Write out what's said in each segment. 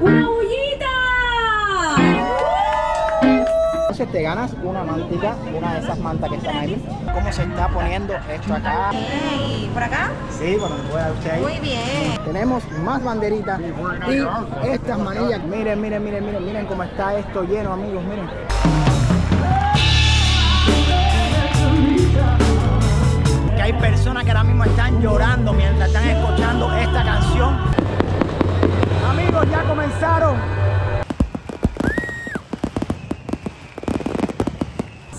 ¡Una bullita! Entonces te ganas una mantica, una de esas mantas que están ahí. ¿Cómo se está poniendo esto acá? Hey, ¿por acá? Sí, bueno, puede usted ahí. Muy bien. Tenemos más banderitas y estas manillas. Miren, miren, miren, miren, miren cómo está esto lleno, amigos, miren. Que hay personas que ahora mismo están llorando mientras están escuchando esta canción. Amigos, ya comenzaron.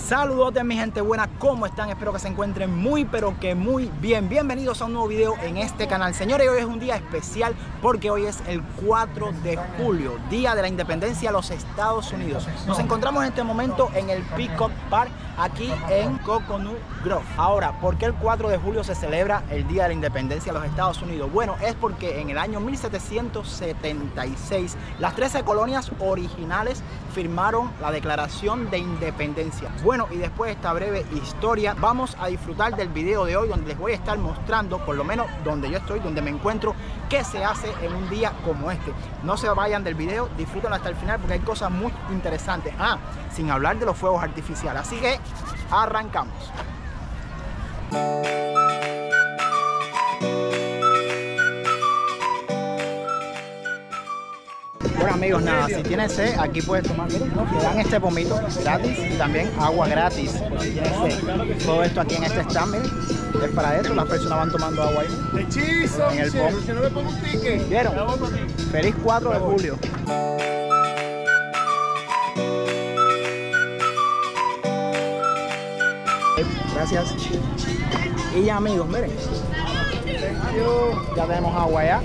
Saludos de mi gente buena, ¿cómo están? Espero que se encuentren muy pero que muy bien. Bienvenidos a un nuevo video en este canal. Señores, hoy es un día especial porque hoy es el 4 de julio, Día de la Independencia de los Estados Unidos. Nos encontramos en este momento en el Peacock Park, aquí en Coconut Grove. Ahora, ¿por qué el 4 de julio se celebra el Día de la Independencia de los Estados Unidos? Bueno, es porque en el año 1776 las 13 colonias originales firmaron la Declaración de Independencia. Bueno, y después de esta breve historia vamos a disfrutar del video de hoy, donde les voy a estar mostrando, por lo menos donde yo estoy, donde me encuentro, qué se hace en un día como este. No se vayan del video, disfrútenlo hasta el final porque hay cosas muy interesantes. Ah, sin hablar de los fuegos artificiales. Así que arrancamos. Bueno, amigos, nada, si tienes sed, aquí puedes tomar, miren, te dan este pomito gratis y también agua gratis, por si tienes sed. Todo esto aquí en este stand, miren, es para eso, las personas van tomando agua ahí. ¡Hechizo! En el pom. Si no le pongo un ticket. ¿Vieron? Feliz 4 de julio. Gracias. Y ya, amigos, miren. Ya tenemos agua ya.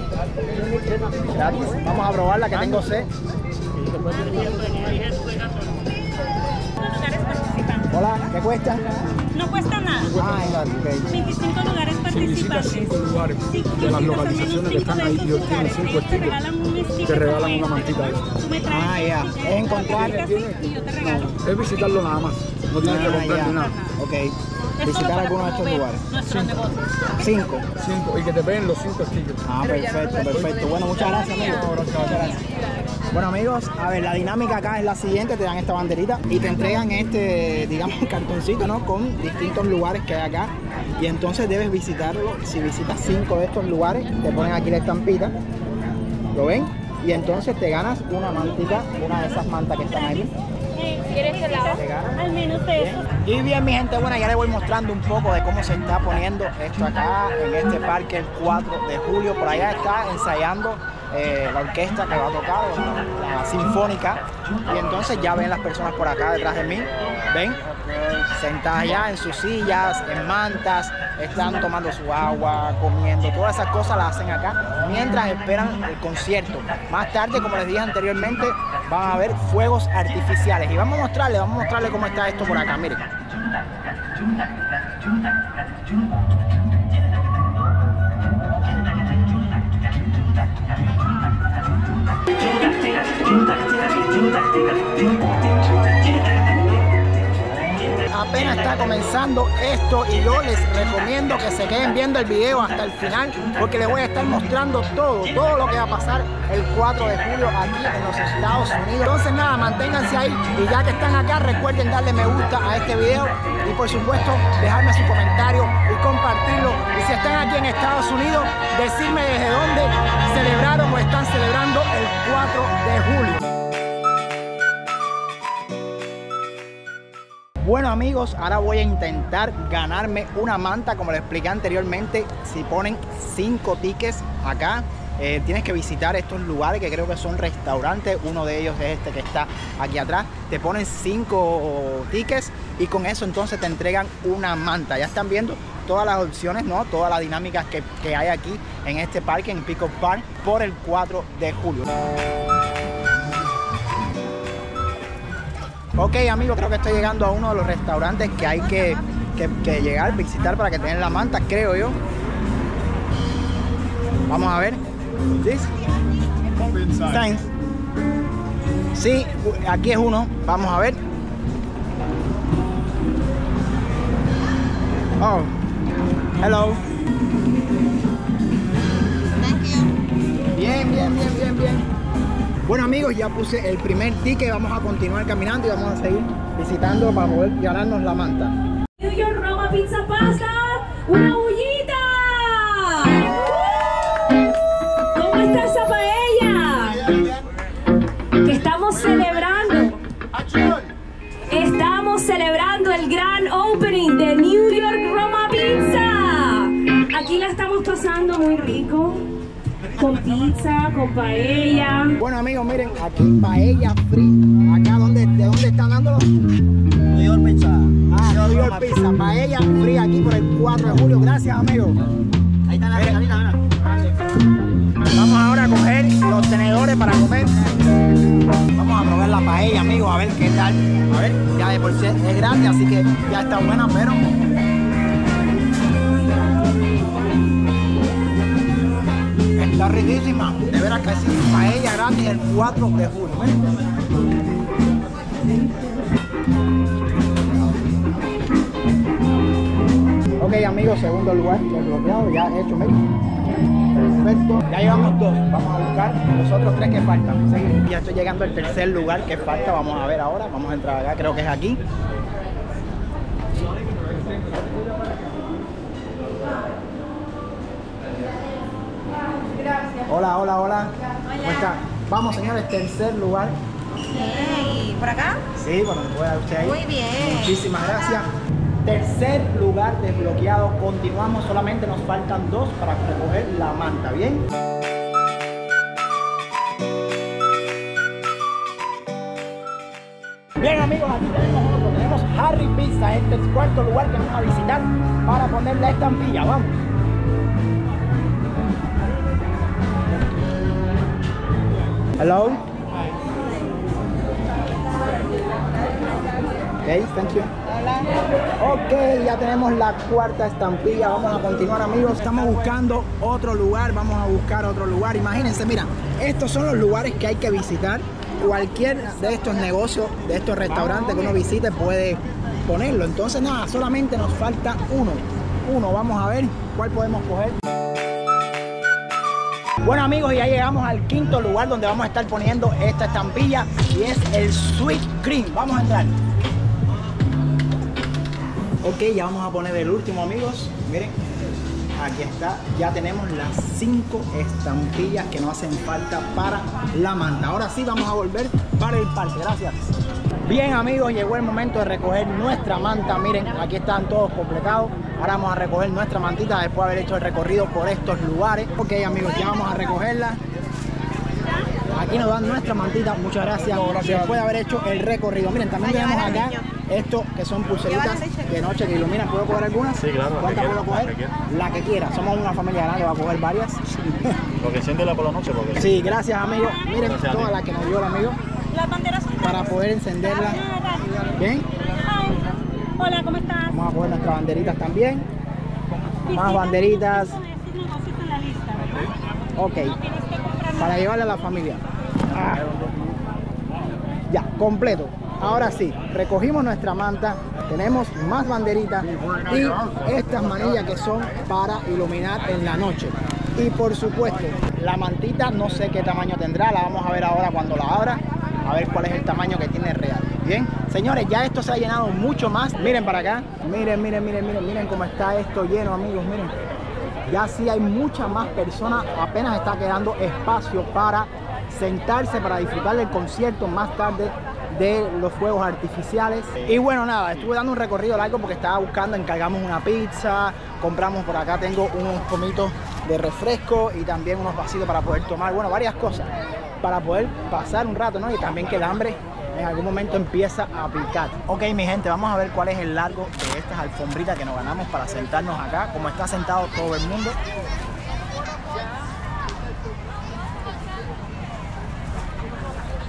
Gratis. Vamos a probarla que tengo sed. Hola, ¿qué cuesta? No cuesta nada. Ah, okay. 25 lugares participantes. 25 lugares. De las localizaciones que están ahí, yo tengo 5 tickets. Te regalan una mantita. Ah, ya. Es encontrar. Es visitarlo nada más. No tienes que comprar ni nada. Ok. Visitar alguno de estos lugares. 5. Y que te peguen los 5 tickets. Ah, perfecto, perfecto. Bueno, muchas gracias, amigos. Muchas gracias. Bueno, amigos, a ver, la dinámica acá es la siguiente. Te dan esta banderita y te entregan este, digamos, cartoncito, ¿no? Con distintos lugares que hay acá. Y entonces debes visitarlo. Si visitas 5 de estos lugares, te ponen aquí la estampita. ¿Lo ven? Y entonces te ganas una mantita, una de esas mantas que están ahí. ¿Quieres este lado? Al menos eso. Y bien, mi gente buena, ya les voy mostrando un poco de cómo se está poniendo esto acá en este parque el 4 de julio. Por allá está ensayando la orquesta que va a tocar, la sinfónica. Y entonces ya ven las personas por acá detrás de mí, ven, sentadas ya en sus sillas, en mantas, están tomando su agua, comiendo, todas esas cosas las hacen acá mientras esperan el concierto. Más tarde, como les dije anteriormente, van a haber fuegos artificiales y vamos a mostrarles cómo está esto por acá, miren. Apenas está comenzando esto y yo les recomiendo que se queden viendo el video hasta el final porque les voy a estar mostrando todo lo que va a pasar el 4 de julio aquí en los Estados Unidos. Entonces nada, manténganse ahí y ya que están acá recuerden darle me gusta a este video y por supuesto dejarme su comentario y compartirlo. Y si están aquí en Estados Unidos, decirme desde dónde celebraron o están celebrando el 4 de julio. Bueno, amigos, ahora voy a intentar ganarme una manta. Como les expliqué anteriormente, si ponen 5 tickets acá, tienes que visitar estos lugares que creo que son restaurantes. Uno de ellos es este que está aquí atrás. Te ponen 5 tickets y con eso entonces te entregan una manta. Ya están viendo todas las opciones, ¿no? Todas las dinámicas que hay aquí en este parque, en Peacock Park, por el 4 de julio. Ok, amigos, creo que estoy llegando a uno de los restaurantes que hay que llegar, visitar para que tengan la manta, creo yo. Vamos a ver. Sí, aquí es uno. Vamos a ver. Oh, hello. Bien, bien, bien, bien, bien. Bueno amigos, ya puse el primer ticket, vamos a continuar caminando y vamos a seguir visitando para poder ganarnos la manta. New York Roma Pizza Pasta, una bullita. ¿Cómo está esa paella? Que estamos celebrando. Estamos celebrando el gran opening de New York Roma Pizza. Aquí la estamos pasando muy rico. Con pizza, con paella. Bueno amigos, miren, aquí paella frita. Acá ¿de dónde están dándolo? New York Pizza. Ah, New York Pizza, paella fría aquí por el 4 de julio. Gracias amigos. Ahí está la ventanita, mira. Vamos ahora a coger los tenedores para comer. Vamos a probar la paella amigos, a ver qué tal. A ver, ya de por sí es grande, así que ya está buena, pero... Está riquísima, de veras que sí, paella gratis el 4 de julio. Ok amigos, segundo lugar desbloqueado, ya hecho, miren. Perfecto, ya llevamos dos, vamos a buscar los otros tres que faltan. Seguimos. Ya estoy llegando al tercer lugar que falta, vamos a ver ahora, vamos a entrar acá, creo que es aquí. Hola, hola, hola. ¿Cómo está? Vamos, señores, tercer lugar. Sí, ¿por acá? Sí, bueno, puede usted ahí. Muy bien. Muchísimas gracias. Tercer lugar desbloqueado. Continuamos, solamente nos faltan dos para recoger la manta, ¿bien? Bien, amigos, aquí tenemos otro. Tenemos Harry Pizza. Este es el cuarto lugar que vamos a visitar para poner la estampilla. Vamos. Hello. Okay, thank you. Ok, ya tenemos la cuarta estampilla. Vamos a continuar, amigos. Estamos buscando otro lugar. Vamos a buscar otro lugar. Imagínense, mira, estos son los lugares que hay que visitar. Cualquier de estos negocios, de estos restaurantes que uno visite, puede ponerlo. Entonces, nada, solamente nos falta uno. Vamos a ver cuál podemos coger. Bueno amigos, ya llegamos al quinto lugar donde vamos a estar poniendo esta estampilla y es el Sweet Cream. Vamos a entrar. Ok, ya vamos a poner el último amigos. Miren, aquí está. Ya tenemos las 5 estampillas que nos hacen falta para la manta. Ahora sí vamos a volver para el parque. Gracias. Bien amigos, llegó el momento de recoger nuestra manta. Miren, aquí están todos completados. Ahora vamos a recoger nuestra mantita después de haber hecho el recorrido por estos lugares. Ok amigos, ya vamos a recogerla. Aquí nos dan nuestra mantita, muchas gracias. Después de haber hecho el recorrido. Miren, también tenemos acá esto que son pulseritas de noche que iluminan. ¿Puedo coger alguna? Sí, claro. ¿Cuántas puedo coger? La que quiera. Somos una familia grande, va a coger varias. Porque enciéndela por la noche. Sí, gracias amigos. Miren todas las que nos dio el amigo. Las banderas son para poder encenderla. Bien. Hola, ¿cómo estás? Vamos a coger nuestras banderitas también. Más banderitas. Ok. Para llevarle a la familia. Ah. Ya, completo. Ahora sí, recogimos nuestra manta. Tenemos más banderitas y estas manillas que son para iluminar en la noche. Y por supuesto, la mantita no sé qué tamaño tendrá. La vamos a ver ahora cuando la abra. A ver cuál es el tamaño que tiene real. Bien, señores, ya esto se ha llenado mucho más. Miren para acá. Miren, miren, miren, miren, miren cómo está esto lleno, amigos. Miren, ya sí hay muchas más personas. Apenas está quedando espacio para sentarse, para disfrutar del concierto más tarde de los fuegos artificiales. Y bueno, nada, estuve dando un recorrido largo porque estaba buscando, encargamos una pizza, compramos por acá, tengo unos comitos de refresco y también unos vasitos para poder tomar, bueno, varias cosas, para poder pasar un rato, ¿no? Y también que el hambre en algún momento empieza a picar. Ok, mi gente, vamos a ver cuál es el largo de estas alfombritas que nos ganamos para sentarnos acá. Como está sentado todo el mundo.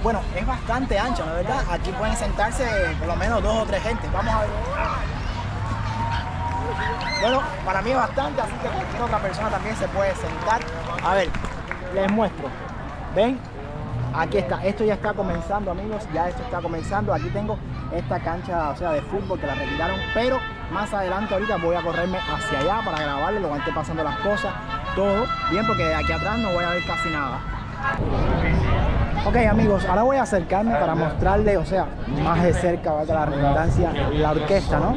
Bueno, es bastante ancho, ¿no es verdad? Aquí pueden sentarse por lo menos 2 o 3 gentes. Vamos a ver. Bueno, para mí es bastante, así que cualquier otra persona también se puede sentar. A ver, les muestro. ¿Ven? Aquí está, esto ya está comenzando amigos, ya esto está comenzando. Aquí tengo esta cancha, o sea, de fútbol que la retiraron, pero más adelante ahorita voy a correrme hacia allá para grabarle lo que esté pasando las cosas, todo bien, porque de aquí atrás no voy a ver casi nada. Ok, amigos, ahora voy a acercarme para mostrarle, o sea, más de cerca, va a la redundancia, la orquesta, ¿no?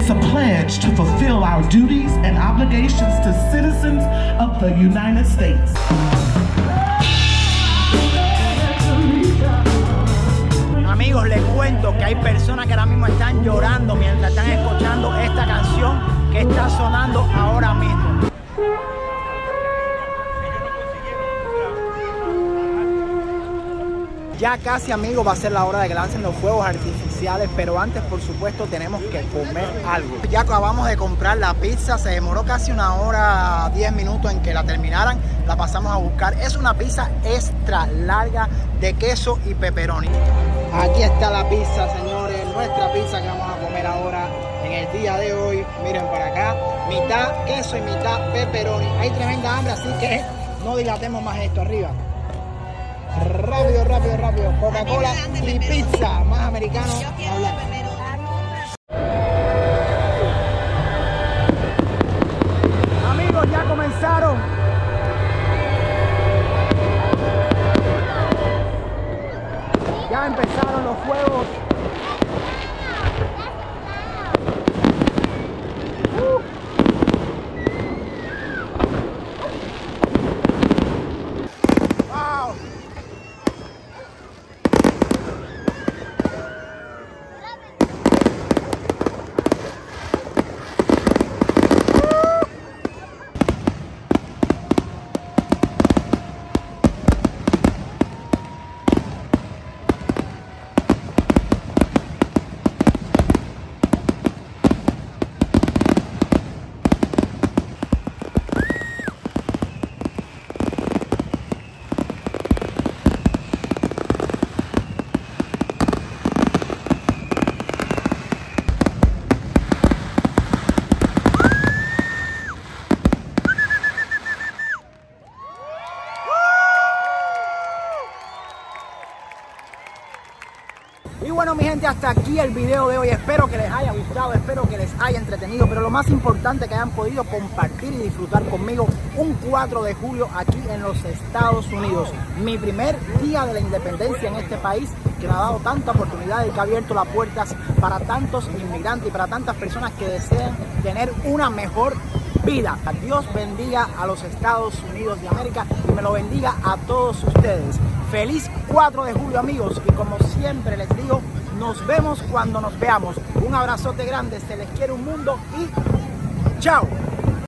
It's a pledge to fulfill our duties and obligations to citizens of the United States. Amigos, les cuento que hay personas que ahora mismo están llorando mientras están escuchando esta canción que está sonando ahora mismo. Ya casi, amigos, va a ser la hora de que lancen los fuegos artificiales, pero antes, por supuesto, tenemos que comer algo. Ya acabamos de comprar la pizza, se demoró casi 1 hora 10 minutos en que la terminaran, la pasamos a buscar. Es una pizza extra larga de queso y pepperoni. Aquí está la pizza, señores, nuestra pizza que vamos a comer ahora en el día de hoy. Miren para acá, mitad queso y mitad pepperoni. Hay tremenda hambre, así que no dilatemos más esto. Arriba. Rápido, rápido, rápido. Coca-Cola y pizza. Más americano. Yo quiero pepperoni. Amigos, ya comenzaron. Ya empezaron los fuegos. Y bueno, mi gente, hasta aquí el video de hoy. Espero que les haya gustado, espero que les haya entretenido, pero lo más importante, que hayan podido compartir y disfrutar conmigo un 4 de julio aquí en los Estados Unidos. Mi primer día de la independencia en este país, que me ha dado tanta oportunidad y que ha abierto las puertas para tantos inmigrantes y para tantas personas que desean tener una mejor vida. Dios bendiga a los Estados Unidos de América y me lo bendiga a todos ustedes. Feliz 4 de julio, amigos, y como siempre les digo, nos vemos cuando nos veamos. Un abrazote grande, se les quiere un mundo y chao.